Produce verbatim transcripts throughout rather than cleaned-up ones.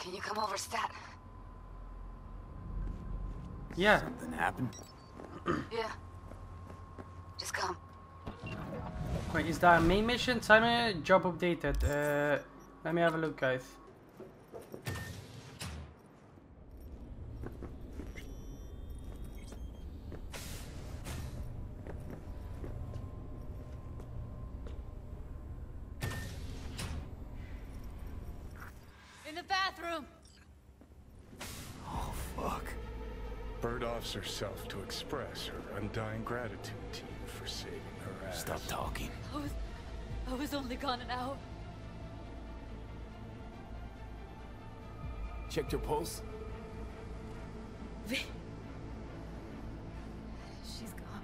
Can you come over, Stat? Yeah. Something happened? Yeah. Just come. Wait, is that a main mission? Time job updated. Uh, let me have a look, guys. In the bathroom. Oh fuck. Bird offs herself to express her undying gratitude to you for saving her ass. Stop talking. I was, I was only gone an hour. Checked your pulse? V. She's gone.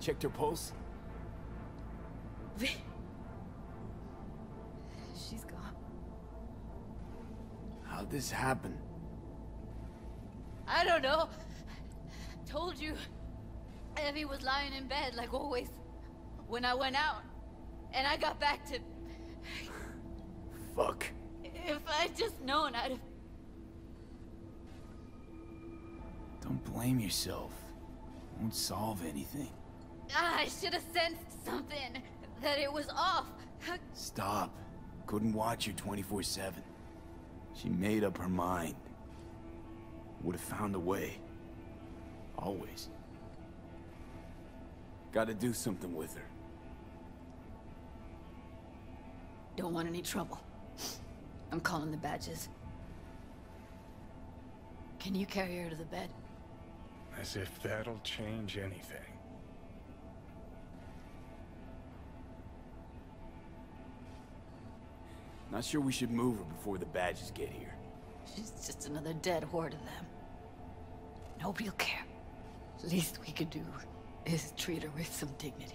Checked your pulse? V. She's gone. How'd this happen? I don't know. Told you. Evie was lying in bed, like always, when I went out. And I got back to... Fuck. If I'd just known, I'd have... Don't blame yourself. It won't solve anything. I should have sensed something. That it was off. Stop. Couldn't watch her twenty-four seven. She made up her mind. Would have found a way. Always. Gotta do something with her. Don't want any trouble. I'm calling the badges. Can you carry her to the bed? As if that'll change anything. Not sure we should move her before the badges get here. She's just another dead horde of them. Nobody'll care. The least we could do is treat her with some dignity.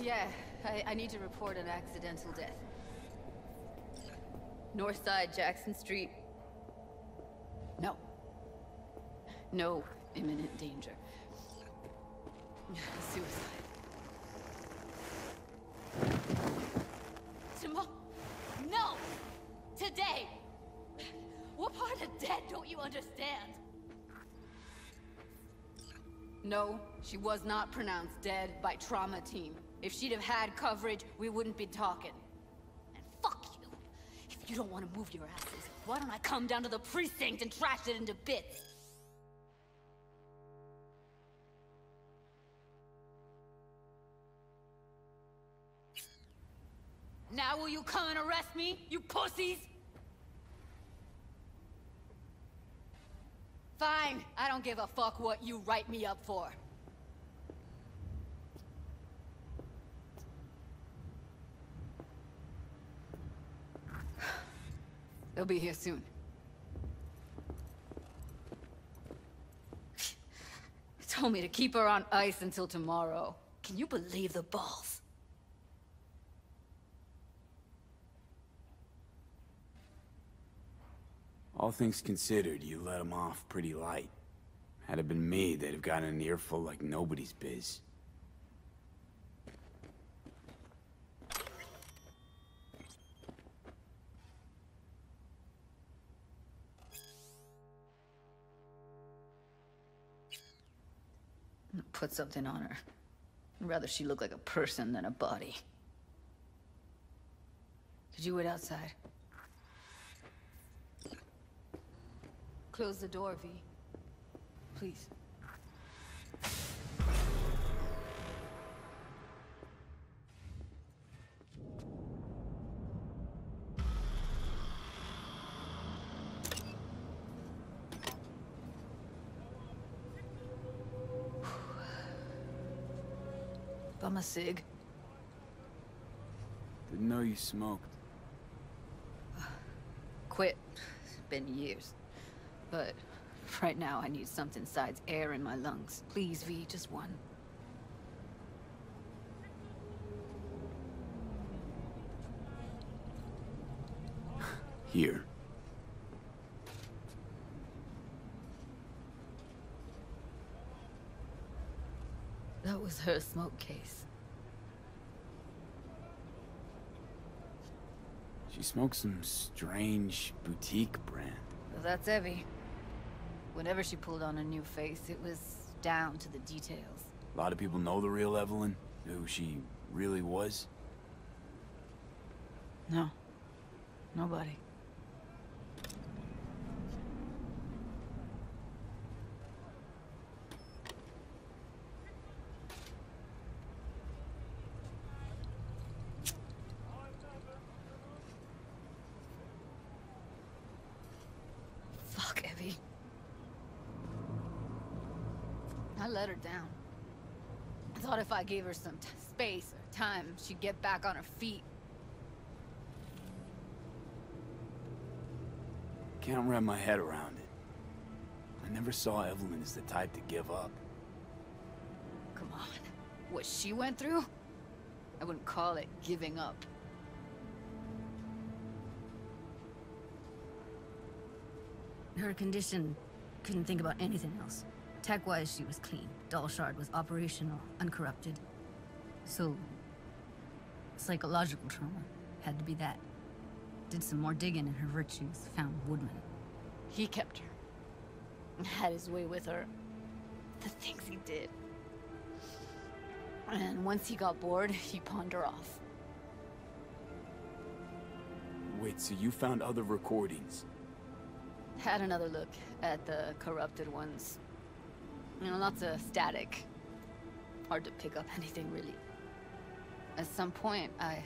Yeah, I, I need to report an accidental death. North side, Jackson Street. No. No imminent danger. Suicide. Tomorrow? No! Today! What part of dead don't you understand? No, she was not pronounced dead by Trauma Team. If she'd have had coverage, we wouldn't be talking. And fuck you! If you don't want to move your asses, why don't I come down to the precinct and trash it into bits? Now will you come and arrest me, you pussies? Fine, I don't give a fuck what you write me up for. They'll be here soon. They told me to keep her on ice until tomorrow. Can you believe the balls? All things considered, you let them off pretty light. Had it been me, they'd have gotten an earful like nobody's biz. Put something on her. I'd rather she look like a person than a body. Could you wait outside? Close the door, V. Please. Bum a cig. Didn't know you smoked. Quit. It's been years. But right now I need something besides air in my lungs. Please, V, just one. Here. was her smoke case. She smokes some strange boutique brand. Well, that's Evie. Whenever she pulled on a new face, it was down to the details. A lot of people know the real Evelyn, who she really was. No. Nobody. Let her down. I thought if I gave her some t space or time, she'd get back on her feet. Can't wrap my head around it. I never saw Evelyn as the type to give up. Come on. What she went through? I wouldn't call it giving up. Her condition, couldn't think about anything else. Tech-wise, she was clean. Doll Shard was operational, uncorrupted. So, psychological trauma had to be that. Did some more digging in her virtues, found Woodman. He kept her, and had his way with her. The things he did. And once he got bored, he pawned her off. Wait, so you found other recordings? Had another look at the corrupted ones. You know, lots of static. Hard to pick up anything, really. At some point, I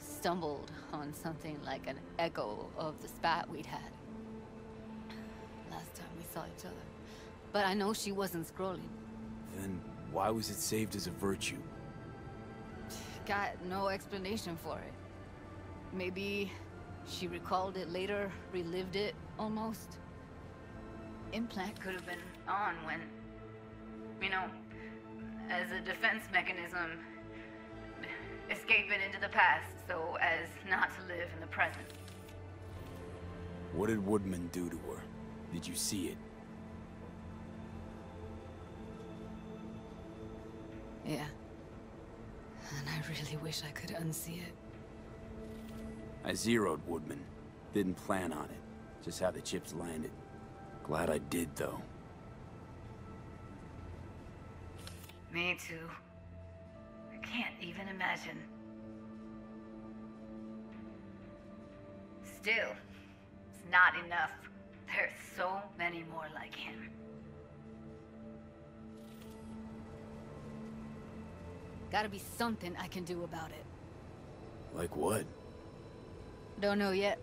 stumbled on something like an echo of the spat we'd had last time we saw each other. But I know she wasn't scrolling. Then why was it saved as a virtue? Got no explanation for it. Maybe she recalled it later, relived it, almost. Implant could have been on when, you know, as a defense mechanism, escaping into the past so as not to live in the present. What did Woodman do to her? Did you see it? Yeah. And I really wish I could unsee it. I zeroed Woodman. Didn't plan on it. Just how the chips landed. Glad I did, though. Me too. I can't even imagine. Still, it's not enough. There's so many more like him. Gotta be something I can do about it. Like what? Don't know yet.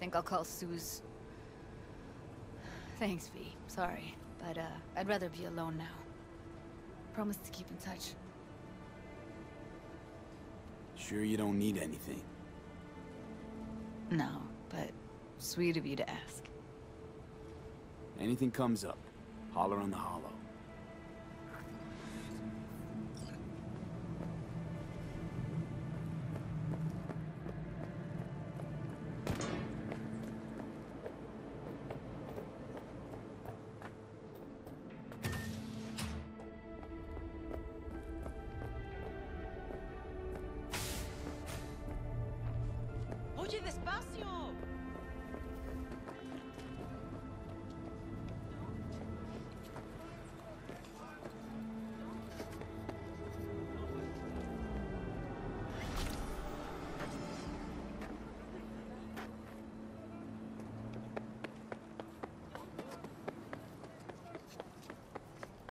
Think I'll call Suze. Thanks, V. Sorry, but uh, I'd rather be alone now. Promise to keep in touch. Sure you don't need anything? No, but sweet of you to ask. Anything comes up, holler on the hollow.